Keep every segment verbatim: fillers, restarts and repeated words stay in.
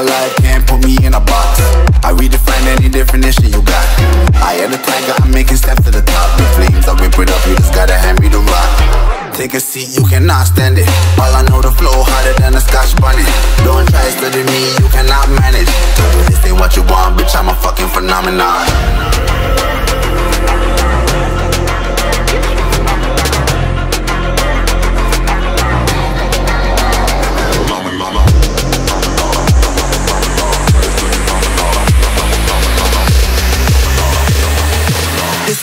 a life, can't put me in a box. I redefine any definition you got. I am the tiger, I'm making steps to the top. The flames, I whip it up, you just gotta hand me the rock. Take a seat, you cannot stand it. All I know, the flow harder than a scotch bunny. Don't try studying me, you cannot manage. This ain't what you want, bitch, I'm a fucking phenomenon. This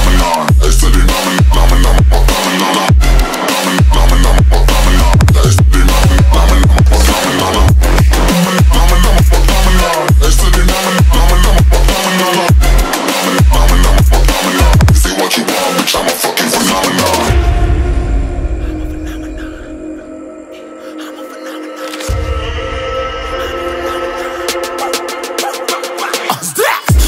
ain't what you want, bitch, I'm a fucking phenomenon.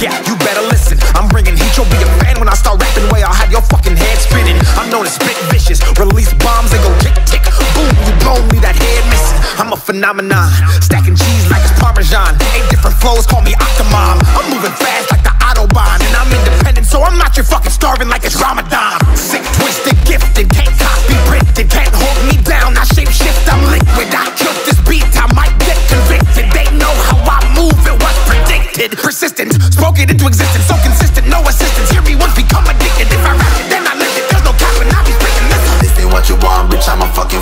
Yeah, you better listen, I'm bringing heat, you'll be a fan when I start rapping, way I'll have your fucking head spinning. I'm known as spit vicious, release bombs and go tick tick, boom, you blow me that head missing. I'm a phenomenon, stacking cheese like it's Parmesan. Eight different flows, call me Octomom. I'm moving fast like the Autobahn, and I'm independent, so I'm not your fucking starving like it's Ramadan. Sick, twisted, gifted, can't copy, printed, can't hold me down, I shape shift, I'm liquid, I killed this beat, I might get convicted. They know how I move, it was predicted, persistent. Get into existence, so consistent, no assistance. Hear me once, become addicted. If I rap it, then I live it. There's no cap and I be breaking this. This ain't what you want, bitch, I'm a fucking